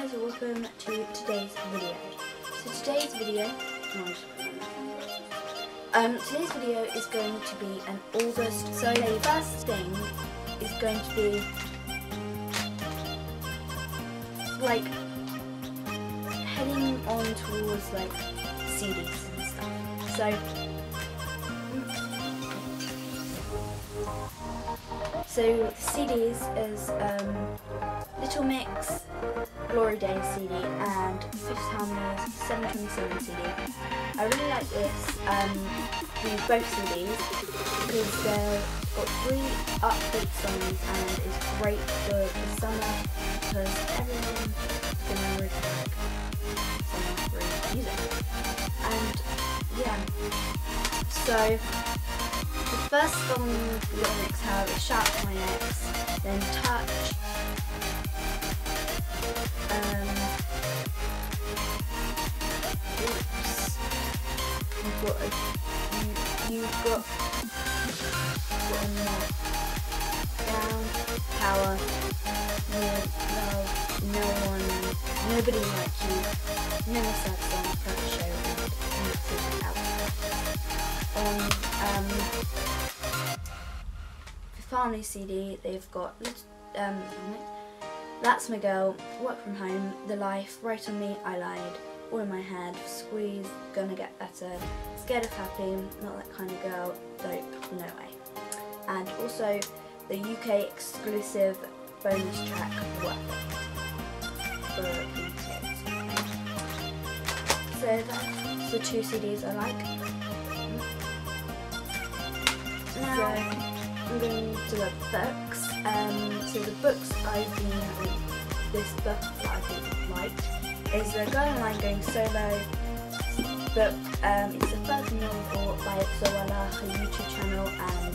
guys, welcome to today's video. So today's video is going to be an August. So the first thing is going to be like heading on towards like CDs and stuff. So the CDs is Little Mix, Glory Day CD and Fifth Harmony's 727 CD. I really like this, these both CDs because they've got 3 upbeat songs and it's great for the summer because everyone's gonna really like summer free music. And yeah, so the first song Little Mix have is Shout to My Ex, then Touch, Oops, you've got more, Down, Power, Nobody Like You, Never Sad Song, Front Show, and Family CD, they've got That's My Girl, Work From Home, The Life, Right On Me, I Lied, All In My Head, Squeeze, Gonna Get Better, Scared Of Happy, Not That Kind Of Girl, Dope, No Way. And also the UK exclusive bonus track, Work For You Kids. So that's the 2 CDs I like. Now, I'm going to the books. So the books I've been this book that I've been liked is the Girl Online Going Solo book. It's the first novel by Zoella, her YouTube channel and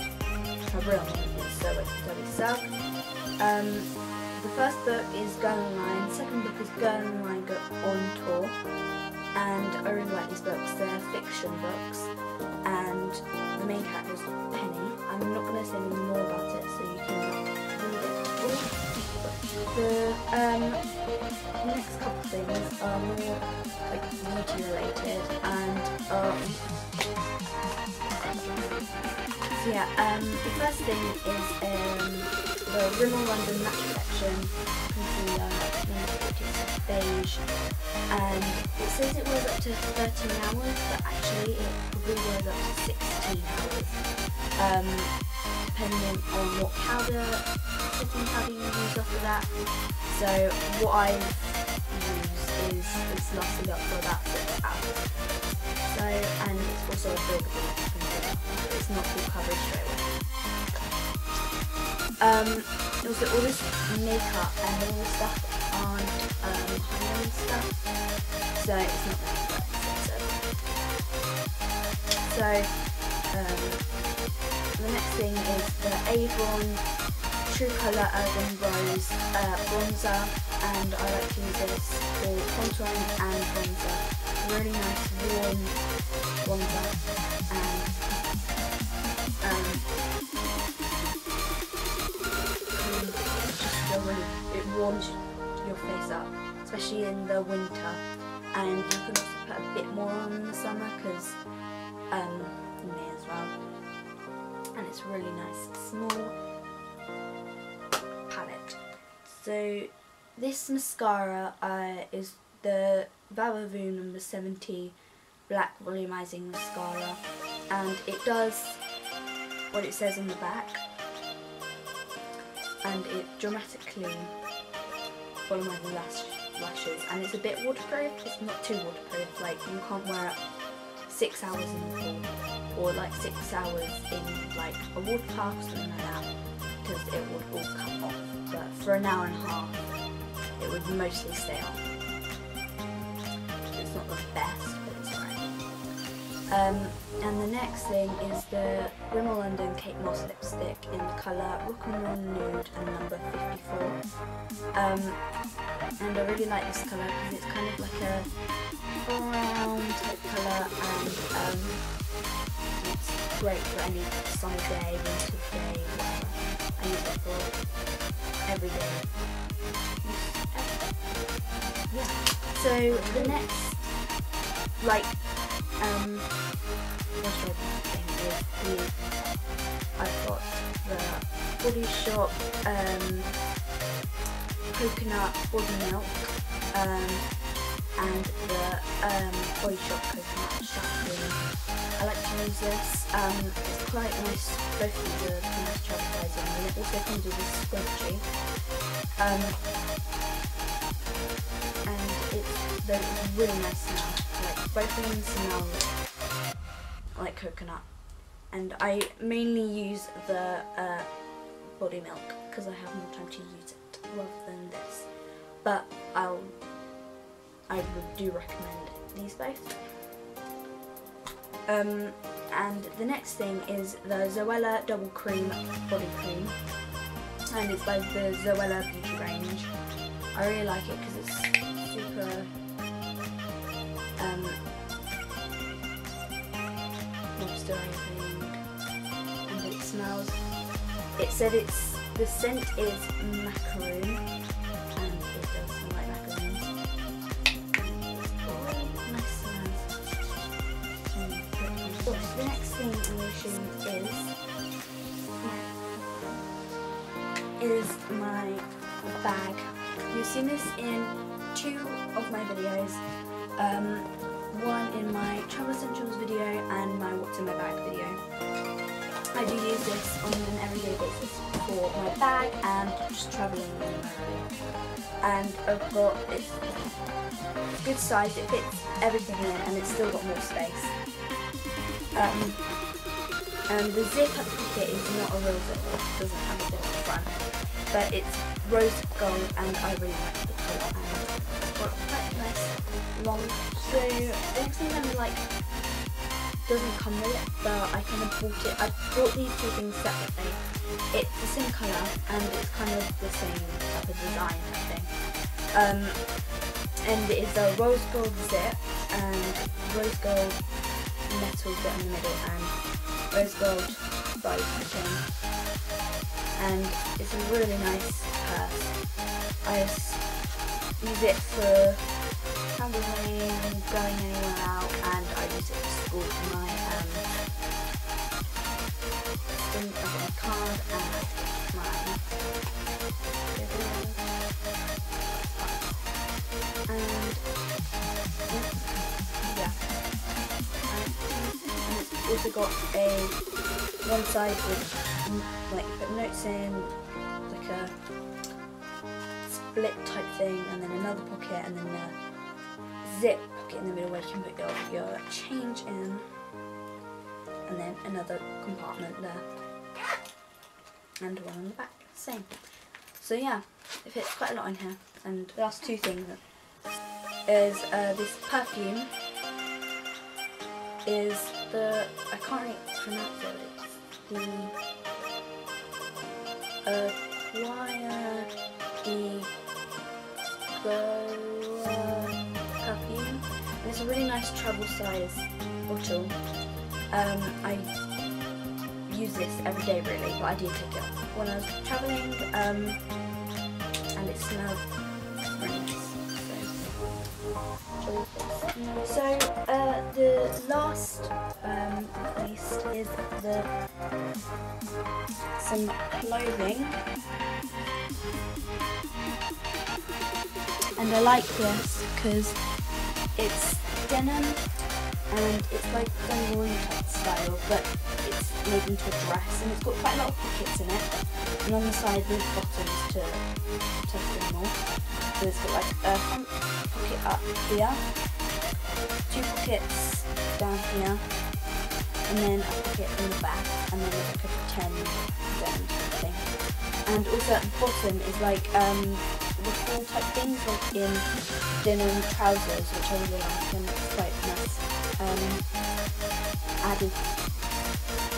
her real name is Zoë Sugg. The first book is Girl Online, the second book is Girl Online on Tour, and I really like these books. They're fiction books and the main character is Penny. I'm not going to say any more about it, so you can read it. The next couple of things are more like beauty related, and so yeah, the first thing is the Rimmel London Matte Collection Concealer in Beige, and it says it wears up to 13 hours, but actually it probably wears up to 16 hours. Depending on what setting powder you use after that. So what I use is it's lasted up for about 6 hours. So, and it's also a buildable concealer. It's not full coverage straight away. Also all this makeup and all this stuff aren't high-end stuff, so it's not that expensive. The next thing is the Avon True Colour Urban Rose Bronzer, and I like to use this for contouring and bronzer. Really nice warm bronzer, and it warms your face up, especially in the winter. And you can also put a bit more on in the summer because you may as well. And it's really nice, small palette. So this mascara is the Va Va Voom number 70 black volumizing mascara, and it does what it says on the back, and it dramatically volumizes the lashes, and it's a bit waterproof. It's not too waterproof, like you can't wear it 6 hours in the pool, or like 6 hours in like a water park or something like that, because it would all come off, but for an hour and a half it would mostly stay on. It's not the best, but it's alright. And the next thing is the Rimmel London Kate Moss lipstick in the colour Rock and Roll Nude and number 54. And I really like this colour because it's kind of like a brown type colour, and it's great for any summer day, winter day, whatever. I use it for every day. So the next, like, moisturising thing is I've got the Body Shop coconut body milk and the Body Shop coconut shampoo. I like to use this. It's quite nice both for the moisturising and it also comes with this scrunchie. It's really nice smell. Like both of them smell like coconut, and I mainly use the body milk because I have more time to use it rather than this. But I do recommend these both. And the next thing is the Zoella Double Cream Body Cream, and it's by the Zoella Beauty range. I really like it because it's super. Moisturising, and it smells. It said the scent is macaroon, and it does smell like macaroon. It's nice smell. So the next thing I'm going to show you is my bag. You've seen this in two of my videos. One in my travel essentials video and my what's in my bag video. I do use this on an everyday basis for my bag and just travelling. And I've got it's good size, it fits everything in it and it's still got more space. And the zip up pocket is not a real zip, it doesn't have a zip at the front. But it's rose gold and I really like the colour and it's got quite nice long. So the next thing I'm like doesn't come with it, but I kind of bought it. I bought these two things separately. It's the same colour and it's kind of the same type of design thing. And it is a rose gold zip and rose gold metal bit in the middle and rose gold bow thing. And it's a really nice purse. I use it for travelling, going anywhere out, and I use it to school for my thing of my card and my and it's also got a one side with like put notes in, like a split type thing, and then another pocket, and then a zip pocket in the middle where you can put your change in, and then another compartment there and one on the back, same. So yeah, it fits quite a lot in here. And the last two things is this perfume is the, I can't really pronounce it, it's the Acqua di Gioia perfume, and it's a really nice travel size bottle. I use this every day really, but I do pick it up when I was travelling, and it smells really nice. So the last list is some clothing, and I like this because it's denim and it's like denim type style, but it's made into a dress and it's got quite a lot of pockets in it. And on the side there's buttons to test them all. So it's got like a front pocket up here, two pockets down here, and then a pocket in the back, and then like a pretend denim type thing. And also at the bottom is like ruffle type things, like in denim trousers, which I really like, and it's quite nice added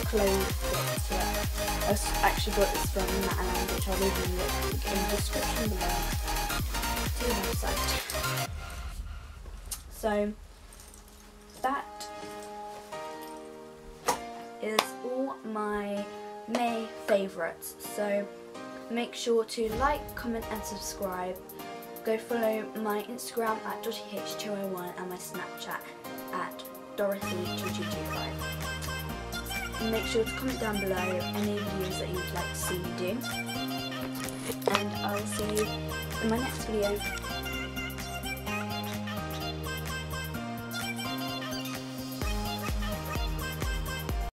clothes to it. I actually got this from Matalan, which I'll leave in the description below to the website. So that is all my May favourites. So make sure to like, comment and subscribe, Go follow my Instagram at DottieH201 and my Snapchat at Dorothy2225. Make sure to comment down below any reviews that you'd like to see me do. And I'll see you in my next video.